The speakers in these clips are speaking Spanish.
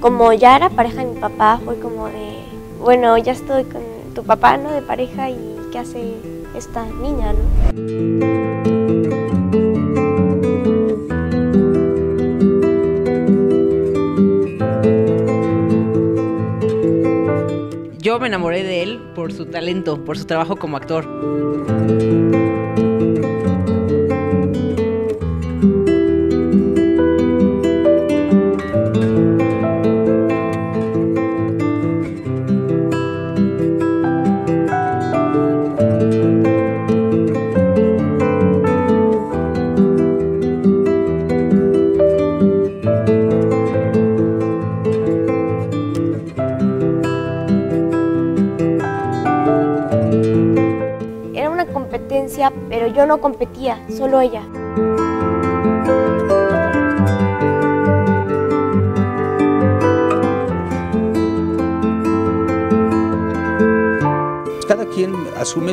como ya era pareja de mi papá, fue como de, bueno, ya estoy con tu papá, ¿no?, de pareja, y ¿qué hace esta niña, no? Yo me enamoré de él por su talento, por su trabajo como actor. Pero yo no competía, solo ella. Cada quien asume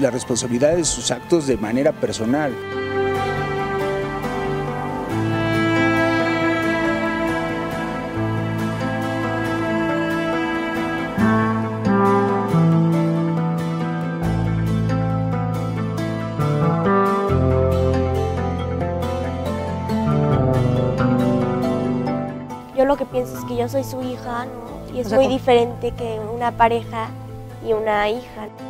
la responsabilidad de sus actos de manera personal. Yo lo que pienso es que yo soy su hija, ¿no?, y es muy diferente que una pareja y una hija.